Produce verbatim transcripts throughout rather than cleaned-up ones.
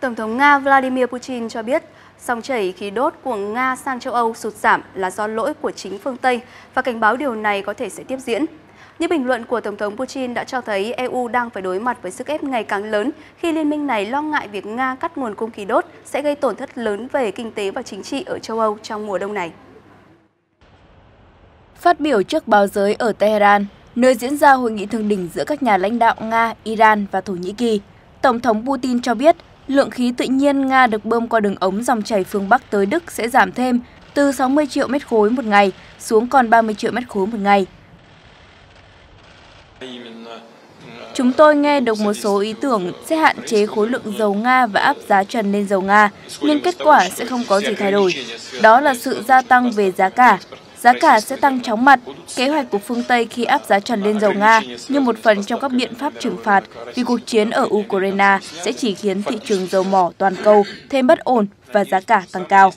Tổng thống Nga Vladimir Putin cho biết dòng chảy khí đốt của Nga sang châu Âu sụt giảm là do lỗi của chính phương Tây và cảnh báo điều này có thể sẽ tiếp diễn. Những bình luận của Tổng thống Putin đã cho thấy e u đang phải đối mặt với sức ép ngày càng lớn khi liên minh này lo ngại việc Nga cắt nguồn cung khí đốt sẽ gây tổn thất lớn về kinh tế và chính trị ở châu Âu trong mùa đông này. Phát biểu trước báo giới ở Tehran, nơi diễn ra hội nghị thượng đỉnh giữa các nhà lãnh đạo Nga, Iran và Thổ Nhĩ Kỳ, Tổng thống Putin cho biết lượng khí tự nhiên Nga được bơm qua đường ống dòng chảy phương Bắc tới Đức sẽ giảm thêm từ sáu mươi triệu mét khối một ngày xuống còn ba mươi triệu mét khối một ngày. Chúng tôi nghe được một số ý tưởng sẽ hạn chế khối lượng dầu Nga và áp giá trần lên dầu Nga, nhưng kết quả sẽ không có gì thay đổi. Đó là sự gia tăng về giá cả. Giá cả sẽ tăng chóng mặt, kế hoạch của phương Tây khi áp giá trần lên dầu Nga như một phần trong các biện pháp trừng phạt vì cuộc chiến ở Ukraine sẽ chỉ khiến thị trường dầu mỏ toàn cầu thêm bất ổn và giá cả tăng cao.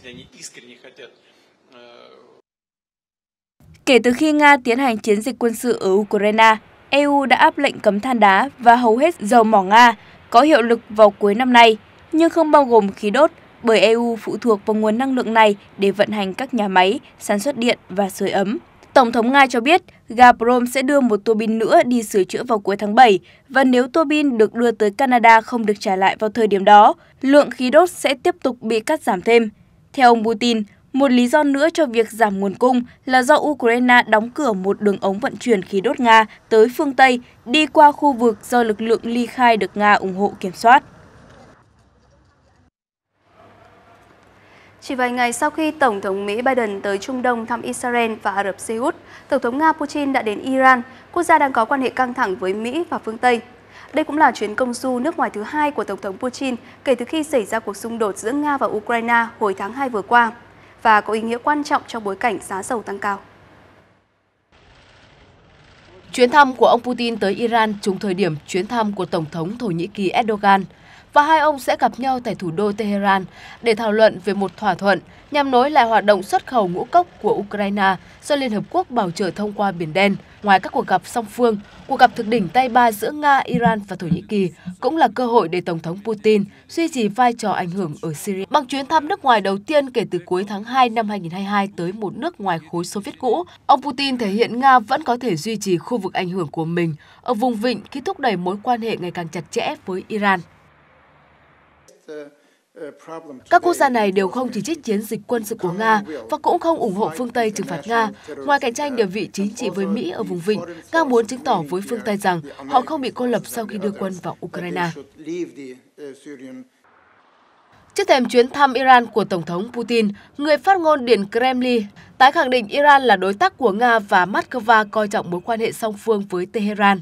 Kể từ khi Nga tiến hành chiến dịch quân sự ở Ukraine, e u đã áp lệnh cấm than đá và hầu hết dầu mỏ Nga có hiệu lực vào cuối năm nay, nhưng không bao gồm khí đốt, bởi e u phụ thuộc vào nguồn năng lượng này để vận hành các nhà máy, sản xuất điện và sưởi ấm. Tổng thống Nga cho biết Gazprom sẽ đưa một tua bin nữa đi sửa chữa vào cuối tháng bảy, và nếu tua bin được đưa tới Canada không được trả lại vào thời điểm đó, lượng khí đốt sẽ tiếp tục bị cắt giảm thêm. Theo ông Putin, một lý do nữa cho việc giảm nguồn cung là do Ukraine đóng cửa một đường ống vận chuyển khí đốt Nga tới phương Tây đi qua khu vực do lực lượng ly khai được Nga ủng hộ kiểm soát. Chỉ vài ngày sau khi Tổng thống Mỹ Biden tới Trung Đông thăm Israel và Ả Rập Xê Út, Tổng thống Nga Putin đã đến Iran, quốc gia đang có quan hệ căng thẳng với Mỹ và phương Tây. Đây cũng là chuyến công du nước ngoài thứ hai của Tổng thống Putin kể từ khi xảy ra cuộc xung đột giữa Nga và Ukraine hồi tháng hai vừa qua, và có ý nghĩa quan trọng trong bối cảnh giá dầu tăng cao. Chuyến thăm của ông Putin tới Iran trùng thời điểm chuyến thăm của Tổng thống Thổ Nhĩ Kỳ Erdogan, và hai ông sẽ gặp nhau tại thủ đô Tehran để thảo luận về một thỏa thuận nhằm nối lại hoạt động xuất khẩu ngũ cốc của Ukraine do Liên Hợp Quốc bảo trợ thông qua Biển Đen. Ngoài các cuộc gặp song phương, cuộc gặp thượng đỉnh tay ba giữa Nga, Iran và Thổ Nhĩ Kỳ cũng là cơ hội để Tổng thống Putin duy trì vai trò ảnh hưởng ở Syria bằng chuyến thăm nước ngoài đầu tiên kể từ cuối tháng hai năm hai nghìn không trăm hai mươi hai tới một nước ngoài khối Xô Viết cũ. Ông Putin thể hiện Nga vẫn có thể duy trì khu vực ảnh hưởng của mình ở vùng vịnh khi thúc đẩy mối quan hệ ngày càng chặt chẽ với Iran. Các quốc gia này đều không chỉ trích chiến dịch quân sự của Nga và cũng không ủng hộ phương Tây trừng phạt Nga. Ngoài cạnh tranh địa vị chính trị với Mỹ ở vùng vịnh, Nga muốn chứng tỏ với phương Tây rằng họ không bị cô lập sau khi đưa quân vào Ukraine. Trước thềm chuyến thăm Iran của Tổng thống Putin, người phát ngôn Điện Kremlin tái khẳng định Iran là đối tác của Nga và Moscow coi trọng mối quan hệ song phương với Tehran.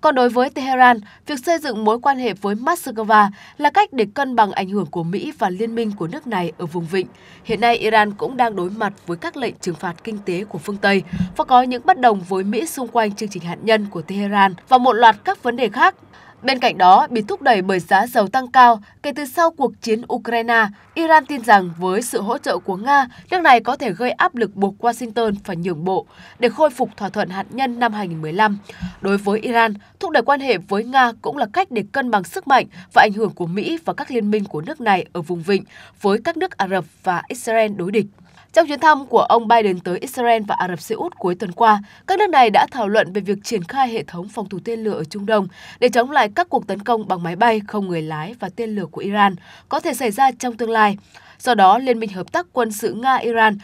Còn đối với Tehran, việc xây dựng mối quan hệ với Moscow là cách để cân bằng ảnh hưởng của Mỹ và liên minh của nước này ở vùng vịnh. Hiện nay, Iran cũng đang đối mặt với các lệnh trừng phạt kinh tế của phương Tây và có những bất đồng với Mỹ xung quanh chương trình hạt nhân của Tehran và một loạt các vấn đề khác. Bên cạnh đó, bị thúc đẩy bởi giá dầu tăng cao kể từ sau cuộc chiến Ukraine, Iran tin rằng với sự hỗ trợ của Nga, nước này có thể gây áp lực buộc Washington phải nhượng bộ để khôi phục thỏa thuận hạt nhân năm hai nghìn không trăm mười lăm. Đối với Iran, thúc đẩy quan hệ với Nga cũng là cách để cân bằng sức mạnh và ảnh hưởng của Mỹ và các liên minh của nước này ở vùng vịnh với các nước Ả Rập và Israel đối địch. Trong chuyến thăm của ông Biden tới Israel và Ả Rập Xê Út cuối tuần qua, các nước này đã thảo luận về việc triển khai hệ thống phòng thủ tên lửa ở Trung Đông để chống lại các cuộc tấn công bằng máy bay không người lái và tên lửa của Iran có thể xảy ra trong tương lai. Do đó, Liên minh Hợp tác Quân sự Nga-Iran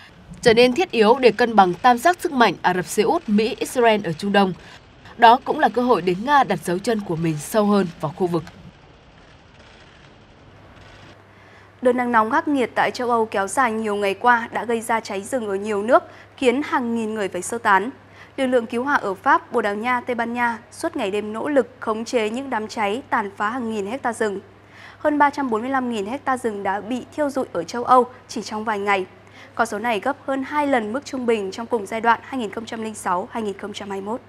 trở nên thiết yếu để cân bằng tam giác sức mạnh Ả Rập Xê Út, Mỹ, Israel ở Trung Đông. Đó cũng là cơ hội để Nga đặt dấu chân của mình sâu hơn vào khu vực. Đợt nắng nóng khắc nghiệt tại châu Âu kéo dài nhiều ngày qua đã gây ra cháy rừng ở nhiều nước, khiến hàng nghìn người phải sơ tán. Lực lượng cứu hỏa ở Pháp, Bồ Đào Nha, Tây Ban Nha suốt ngày đêm nỗ lực khống chế những đám cháy tàn phá hàng nghìn hecta rừng. Hơn ba trăm bốn mươi lăm nghìn hecta rừng đã bị thiêu rụi ở châu Âu chỉ trong vài ngày. Con số này gấp hơn hai lần mức trung bình trong cùng giai đoạn hai nghìn không trăm lẻ sáu đến hai nghìn không trăm hai mươi mốt.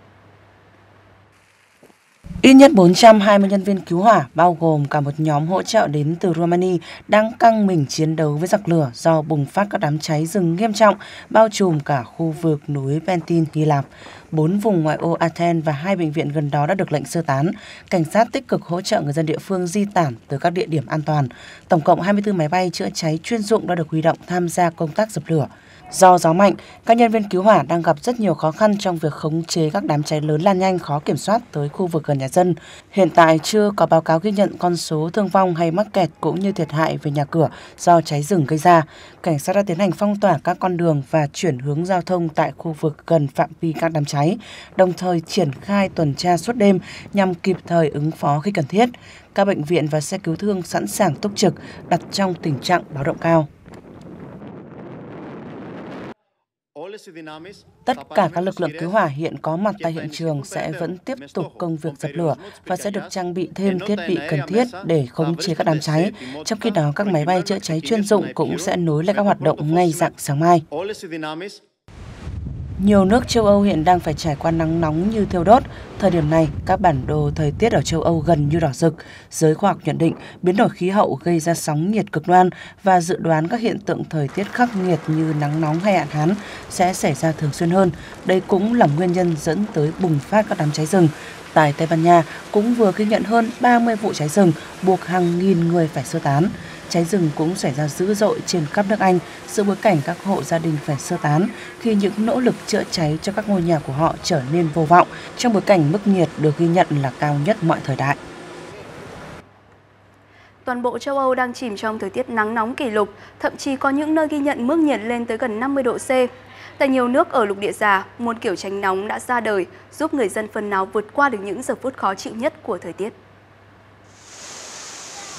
Ít nhất bốn trăm hai mươi nhân viên cứu hỏa, bao gồm cả một nhóm hỗ trợ đến từ Romania, đang căng mình chiến đấu với giặc lửa do bùng phát các đám cháy rừng nghiêm trọng, bao trùm cả khu vực núi Pentin, Hy Lạp. bốn vùng ngoại ô Athen và hai bệnh viện gần đó đã được lệnh sơ tán. Cảnh sát tích cực hỗ trợ người dân địa phương di tản từ các địa điểm an toàn. Tổng cộng hai mươi tư máy bay chữa cháy chuyên dụng đã được huy động tham gia công tác dập lửa. Do gió mạnh, các nhân viên cứu hỏa đang gặp rất nhiều khó khăn trong việc khống chế các đám cháy lớn lan nhanh khó kiểm soát tới khu vực gần nhà dân. Hiện tại chưa có báo cáo ghi nhận con số thương vong hay mắc kẹt cũng như thiệt hại về nhà cửa do cháy rừng gây ra. Cảnh sát đã tiến hành phong tỏa các con đường và chuyển hướng giao thông tại khu vực gần phạm vi các đám cháy, đồng thời triển khai tuần tra suốt đêm nhằm kịp thời ứng phó khi cần thiết. Các bệnh viện và xe cứu thương sẵn sàng túc trực, đặt trong tình trạng báo động cao. Tất cả các lực lượng cứu hỏa hiện có mặt tại hiện trường sẽ vẫn tiếp tục công việc dập lửa và sẽ được trang bị thêm thiết bị cần thiết để khống chế các đám cháy. Trong khi đó, các máy bay chữa cháy chuyên dụng cũng sẽ nối lại các hoạt động ngay rạng sáng mai. Nhiều nước châu Âu hiện đang phải trải qua nắng nóng như thiêu đốt. Thời điểm này, các bản đồ thời tiết ở châu Âu gần như đỏ rực. Giới khoa học nhận định biến đổi khí hậu gây ra sóng nhiệt cực đoan và dự đoán các hiện tượng thời tiết khắc nghiệt như nắng nóng hay hạn hán sẽ xảy ra thường xuyên hơn. Đây cũng là nguyên nhân dẫn tới bùng phát các đám cháy rừng. Tại Tây Ban Nha cũng vừa ghi nhận hơn ba mươi vụ cháy rừng, buộc hàng nghìn người phải sơ tán. Cháy rừng cũng xảy ra dữ dội trên khắp nước Anh, giữa bối cảnh các hộ gia đình phải sơ tán khi những nỗ lực chữa cháy cho các ngôi nhà của họ trở nên vô vọng, trong bối cảnh mức nhiệt được ghi nhận là cao nhất mọi thời đại. Toàn bộ châu Âu đang chìm trong thời tiết nắng nóng kỷ lục, thậm chí có những nơi ghi nhận mức nhiệt lên tới gần năm mươi độ C. Tại nhiều nước ở lục địa già, muôn kiểu tránh nóng đã ra đời, giúp người dân phần nào vượt qua được những giờ phút khó chịu nhất của thời tiết.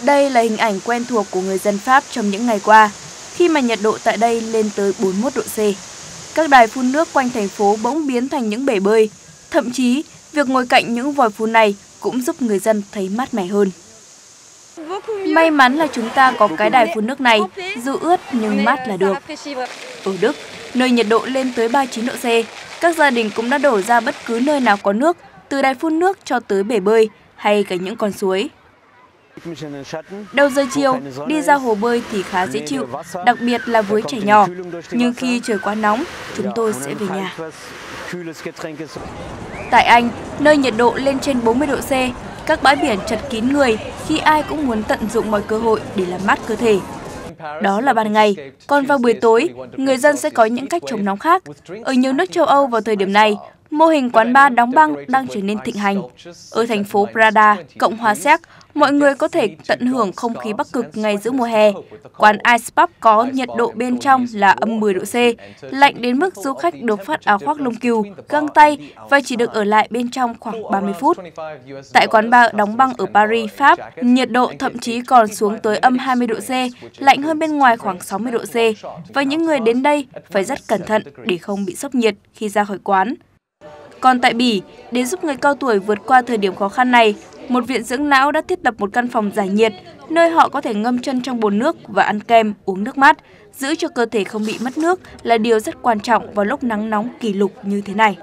Đây là hình ảnh quen thuộc của người dân Pháp trong những ngày qua, khi mà nhiệt độ tại đây lên tới bốn mươi mốt độ C. Các đài phun nước quanh thành phố bỗng biến thành những bể bơi. Thậm chí, việc ngồi cạnh những vòi phun này cũng giúp người dân thấy mát mẻ hơn. May mắn là chúng ta có cái đài phun nước này, dù ướt nhưng mát là được. Ở Đức, nơi nhiệt độ lên tới ba mươi chín độ C, các gia đình cũng đã đổ ra bất cứ nơi nào có nước, từ đài phun nước cho tới bể bơi hay cả những con suối. Đầu giờ chiều, đi ra hồ bơi thì khá dễ chịu, đặc biệt là với trẻ nhỏ. Nhưng khi trời quá nóng, chúng tôi sẽ về nhà. Tại Anh, nơi nhiệt độ lên trên bốn mươi độ C, các bãi biển chật kín người khi ai cũng muốn tận dụng mọi cơ hội để làm mát cơ thể. Đó là ban ngày, còn vào buổi tối, người dân sẽ có những cách chống nóng khác. Ở nhiều nước châu Âu vào thời điểm này, mô hình quán bar đóng băng đang trở nên thịnh hành. Ở thành phố Prada, Cộng hòa Séc, mọi người có thể tận hưởng không khí Bắc Cực ngay giữa mùa hè. Quán Ice Pub có nhiệt độ bên trong là âm mười độ C, lạnh đến mức du khách được phát áo khoác lông cừu, găng tay và chỉ được ở lại bên trong khoảng ba mươi phút. Tại quán bar đóng băng ở Paris, Pháp, nhiệt độ thậm chí còn xuống tới âm hai mươi độ C, lạnh hơn bên ngoài khoảng sáu mươi độ C, và những người đến đây phải rất cẩn thận để không bị sốc nhiệt khi ra khỏi quán. Còn tại Bỉ, để giúp người cao tuổi vượt qua thời điểm khó khăn này, một viện dưỡng lão đã thiết lập một căn phòng giải nhiệt, nơi họ có thể ngâm chân trong bồn nước và ăn kem, uống nước mát. Giữ cho cơ thể không bị mất nước là điều rất quan trọng vào lúc nắng nóng kỷ lục như thế này.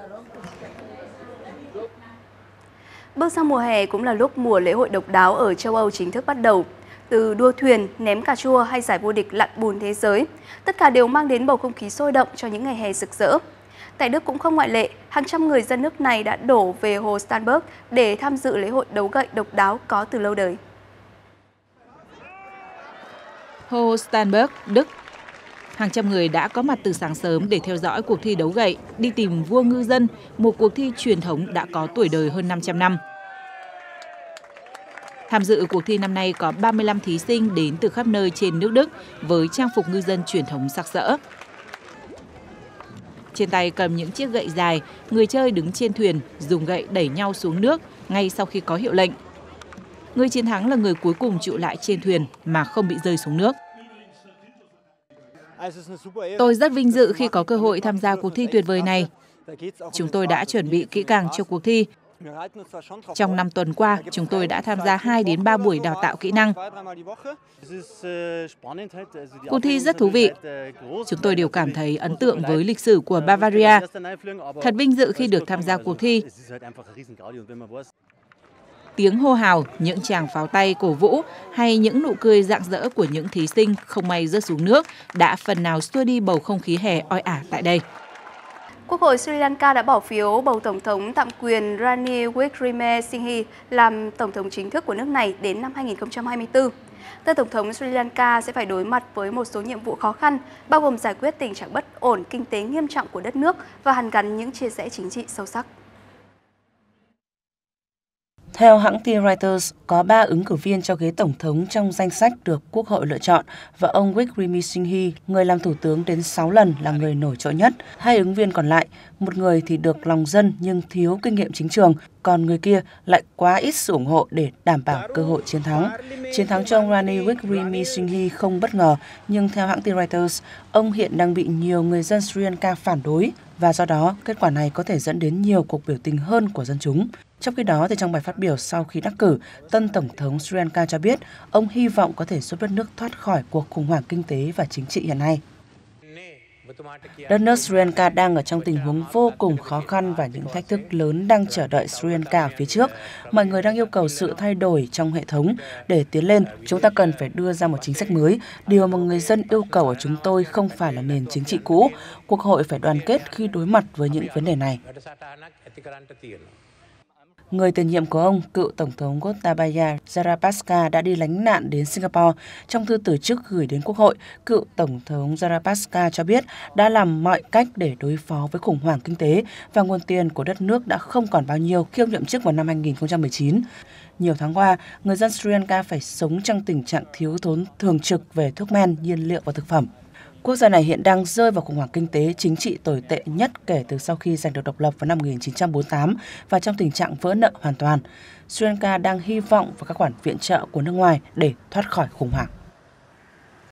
Bước sang mùa hè cũng là lúc mùa lễ hội độc đáo ở châu Âu chính thức bắt đầu. Từ đua thuyền, ném cà chua hay giải vô địch lặn bùn thế giới, tất cả đều mang đến bầu không khí sôi động cho những ngày hè rực rỡ. Tại Đức cũng không ngoại lệ, hàng trăm người dân nước này đã đổ về hồ Starnberg để tham dự lễ hội đấu gậy độc đáo có từ lâu đời. Hồ Starnberg, Đức. Hàng trăm người đã có mặt từ sáng sớm để theo dõi cuộc thi đấu gậy, đi tìm vua ngư dân, một cuộc thi truyền thống đã có tuổi đời hơn năm trăm năm. Tham dự cuộc thi năm nay có ba mươi lăm thí sinh đến từ khắp nơi trên nước Đức với trang phục ngư dân truyền thống sặc sỡ. Trên tay cầm những chiếc gậy dài, người chơi đứng trên thuyền, dùng gậy đẩy nhau xuống nước ngay sau khi có hiệu lệnh. Người chiến thắng là người cuối cùng trụ lại trên thuyền mà không bị rơi xuống nước. Tôi rất vinh dự khi có cơ hội tham gia cuộc thi tuyệt vời này. Chúng tôi đã chuẩn bị kỹ càng cho cuộc thi. Trong năm tuần qua, chúng tôi đã tham gia hai đến ba buổi đào tạo kỹ năng. Cuộc thi rất thú vị. Chúng tôi đều cảm thấy ấn tượng với lịch sử của Bavaria. Thật vinh dự khi được tham gia cuộc thi. Tiếng hô hào, những tràng pháo tay cổ vũ hay những nụ cười rạng rỡ của những thí sinh không may rớt xuống nước đã phần nào xua đi bầu không khí hè oi ả tại đây. Quốc hội Sri Lanka đã bỏ phiếu bầu Tổng thống tạm quyền Ranil Wickremesinghe làm Tổng thống chính thức của nước này đến năm hai nghìn không trăm hai mươi tư. Tân Tổng thống Sri Lanka sẽ phải đối mặt với một số nhiệm vụ khó khăn, bao gồm giải quyết tình trạng bất ổn kinh tế nghiêm trọng của đất nước và hàn gắn những chia rẽ chính trị sâu sắc. Theo hãng tin Reuters, có ba ứng cử viên cho ghế Tổng thống trong danh sách được Quốc hội lựa chọn và ông Wickremesinghe, người làm Thủ tướng đến sáu lần, là người nổi trội nhất. Hai ứng viên còn lại, một người thì được lòng dân nhưng thiếu kinh nghiệm chính trường, còn người kia lại quá ít sự ủng hộ để đảm bảo cơ hội chiến thắng. Chiến thắng cho ông Ranil Wickremesinghe không bất ngờ, nhưng theo hãng tin Reuters, ông hiện đang bị nhiều người dân Sri Lanka phản đối và do đó kết quả này có thể dẫn đến nhiều cuộc biểu tình hơn của dân chúng. Trong khi đó, thì trong bài phát biểu sau khi đắc cử, tân Tổng thống Sri Lanka cho biết ông hy vọng có thể giúp đất nước thoát khỏi cuộc khủng hoảng kinh tế và chính trị hiện nay. Đất nước Sri Lanka đang ở trong tình huống vô cùng khó khăn và những thách thức lớn đang chờ đợi Sri Lanka ở phía trước. Mọi người đang yêu cầu sự thay đổi trong hệ thống. Để tiến lên, chúng ta cần phải đưa ra một chính sách mới. Điều mà người dân yêu cầu ở chúng tôi không phải là nền chính trị cũ. Quốc hội phải đoàn kết khi đối mặt với những vấn đề này. Người tiền nhiệm của ông, cựu Tổng thống Gotabaya Rajapaksa đã đi lánh nạn đến Singapore. Trong thư từ chức gửi đến Quốc hội, cựu Tổng thống Rajapaksa cho biết đã làm mọi cách để đối phó với khủng hoảng kinh tế và nguồn tiền của đất nước đã không còn bao nhiêu khi ông nhậm chức vào năm hai nghìn không trăm mười chín. Nhiều tháng qua, người dân Sri Lanka phải sống trong tình trạng thiếu thốn thường trực về thuốc men, nhiên liệu và thực phẩm. Quốc gia này hiện đang rơi vào khủng hoảng kinh tế chính trị tồi tệ nhất kể từ sau khi giành được độc lập vào năm một nghìn chín trăm bốn mươi tám và trong tình trạng vỡ nợ hoàn toàn. Sri Lanka đang hy vọng vào các khoản viện trợ của nước ngoài để thoát khỏi khủng hoảng.